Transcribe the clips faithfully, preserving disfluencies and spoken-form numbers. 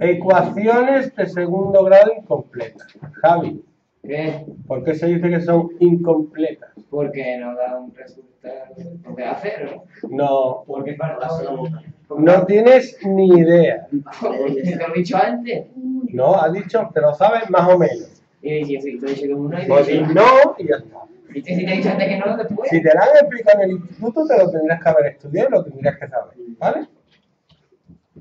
Ecuaciones de segundo grado incompletas. Javi, ¿qué? ¿Por qué se dice que son incompletas? Porque no da un resultado. Porque da cero. No. Porque falta una. No tienes ni idea. ¿Te lo he dicho antes? No, has dicho, te lo sabes más o menos. Y si te he dicho que uno, no, y ya está. Si te he dicho antes que no, después. Si te lo han explicado en el instituto, te lo tendrás que haber estudiado y lo tendrías que saber, ¿vale?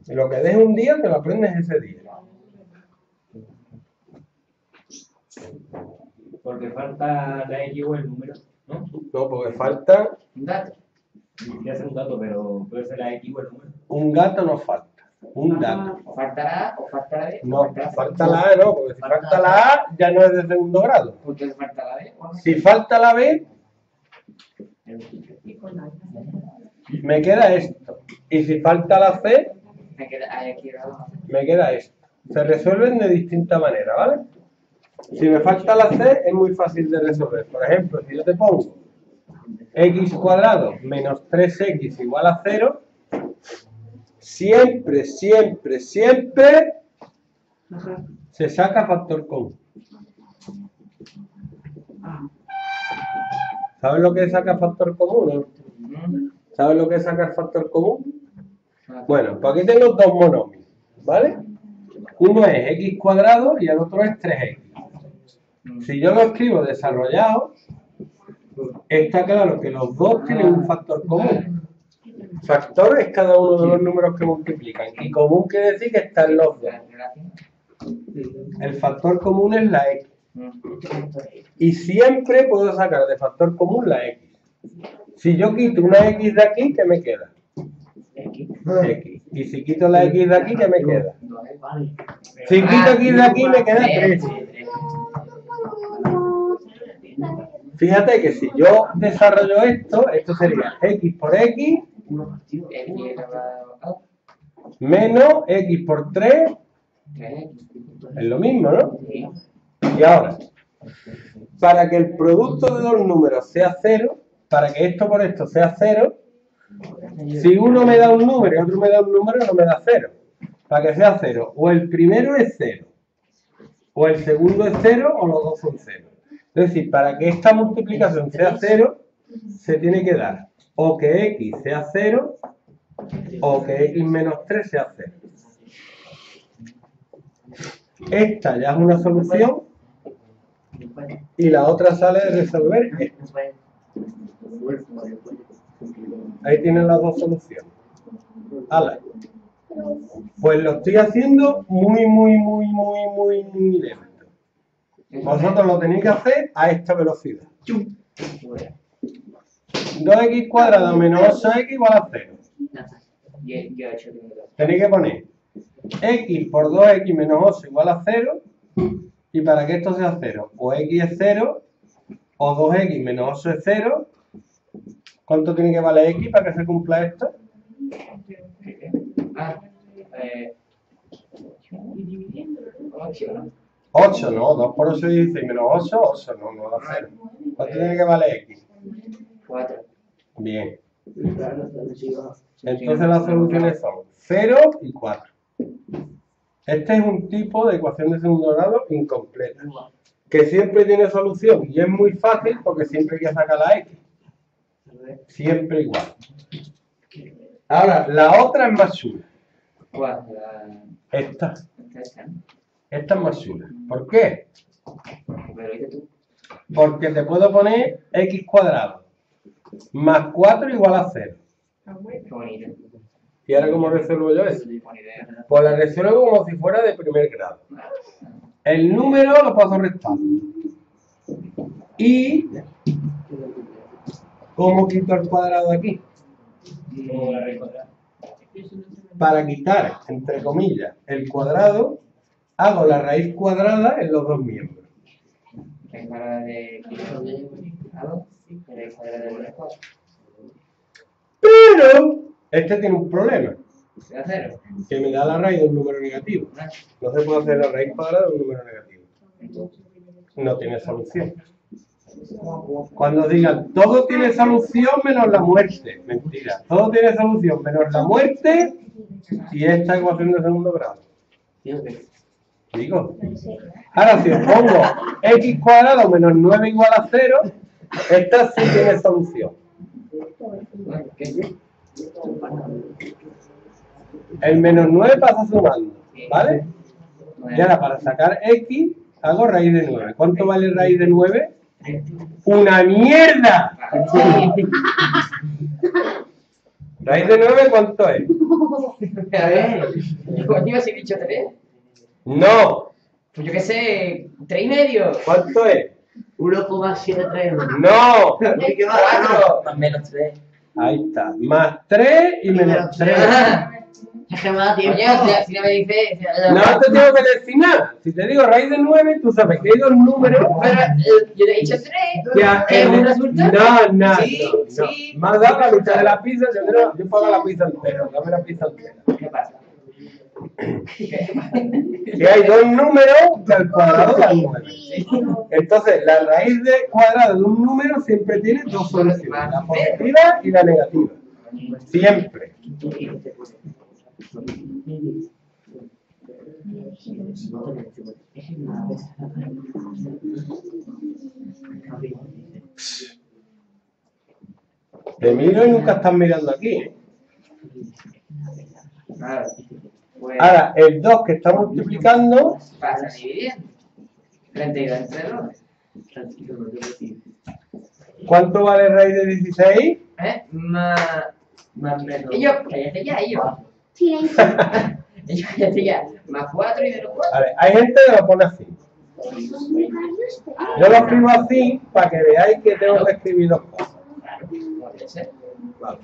Lo que des un día, te lo aprendes ese día. Porque falta la X o el número, ¿no? No, porque falta... Un dato. Ya es un dato, pero puede ser la X o el número. Un gato no falta. Un dato. O falta la A o falta la B. No, falta la A no, porque si falta la A ya no es de segundo grado. Porque falta la B. Si falta la B, me queda esto. Y si falta la C, me queda esto. Se resuelven de distinta manera, ¿vale? Si me falta la C, es muy fácil de resolver. Por ejemplo, si yo te pongo x cuadrado menos tres x igual a cero, siempre, siempre, siempre se saca factor común. ¿Sabes lo que es sacar factor común? ¿No? ¿Sabes lo que es sacar factor común? Bueno, pues aquí tengo dos monomios, ¿vale? Uno es x cuadrado y el otro es tres x. Si yo lo escribo desarrollado, está claro que los dos tienen un factor común. Factor es cada uno de los números que multiplican. Y común quiere decir que están los dos. El factor común es la X. Y siempre puedo sacar de factor común la X. Si yo quito una X de aquí, ¿qué me queda? X. Y si quito la X de aquí, ¿qué me queda? Si quito X de aquí, me queda tres. Fíjate que si yo desarrollo esto, esto sería x por x menos x por tres, es lo mismo, ¿no? Y ahora, para que el producto de dos números sea cero, para que esto por esto sea cero, si uno me da un número y otro me da un número, no me da cero. Para que sea cero, o el primero es cero, o el segundo es cero, o los dos son cero. Es decir, para que esta multiplicación sea cero, se tiene que dar o que x sea cero o que x menos tres sea cero. Esta ya es una solución y la otra sale de resolver esto. Ahí tienen las dos soluciones. ¡Hala! Pues lo estoy haciendo muy, muy, muy, muy, muy, muy lento. Vosotros lo tenéis que hacer a esta velocidad. dos x cuadrado menos ocho x igual a cero. Tenéis que poner x por dos x menos ocho igual a cero. Y para que esto sea cero, o x es cero, o dos x menos ocho es cero. ¿Cuánto tiene que valer x para que se cumpla esto? Ah, eh. ocho, no, dos por ocho es dieciséis, menos ocho, ocho, no, no da cero. ¿Cuánto tiene que valer x? cuatro. Bien. Entonces las soluciones son cero y cuatro. Este es un tipo de ecuación de segundo grado incompleta, que siempre tiene solución y es muy fácil porque siempre hay que sacar la x. Siempre igual. Ahora, la otra es más chula. Esta. Esta es más chula. ¿Por qué? Porque te puedo poner x cuadrado más cuatro igual a cero. ¿Y ahora cómo resuelvo yo eso? Pues la resuelvo como si fuera de primer grado. El número lo paso restando. ¿Y cómo quito el cuadrado de aquí? Para quitar, entre comillas, el cuadrado, hago la raíz cuadrada en los dos miembros. Pero este tiene un problema. Que me da la raíz de un número negativo. No se puede hacer la raíz cuadrada de un número negativo. No tiene solución. Cuando digan, todo tiene solución menos la muerte. Mentira. Todo tiene solución menos la muerte. Si esta es ecuación de segundo grado. Digo. Ahora, si os pongo x cuadrado menos nueve igual a cero, esta sí tiene solución. El menos nueve pasa sumando, ¿vale? Y ahora, para sacar x, hago raíz de nueve. ¿Cuánto vale raíz de nueve? ¡Una mierda! ¿Raíz de nueve cuánto es? A ver, ¿cuánto si he dicho tres? ¡No! Pues yo qué sé, tres y medio. ¿Cuánto es? uno coma setenta y tres. ¡No! ¿Qué va a más menos tres? Ahí está. Más tres y menos tres. Es que me da tiempo. Si no me dices... No te tengo que decir nada. Si te digo raíz de nueve, tú sabes que hay dos números... Pero yo te he dicho tres. ¿Es un resultado? No, no. Sí, sí. Más da la mitad de la pizza. Yo pago la pizza entera. Dame la pizza entera. ¿Qué pasa? Que hay dos números del cuadrado al nueve. Entonces, la raíz de cuadrado de un número siempre tiene dos soluciones, la positiva y la negativa. Siempre. Te miro y nunca estás mirando aquí. Ahora, el dos que está multiplicando... Pasa dividiendo. treinta y dos entre dos. ¿Cuánto vale raíz de dieciséis? ¿Eh? Más... Más menos... Ellos, cállate ya, ellos. Sí, ellos. Ellos, cállate ya. Más cuatro y menos cuatro. A ver, hay gente que lo pone así. Yo lo escribo así para que veáis que tengo que escribir dos cosas. Claro, puede ser. Vale.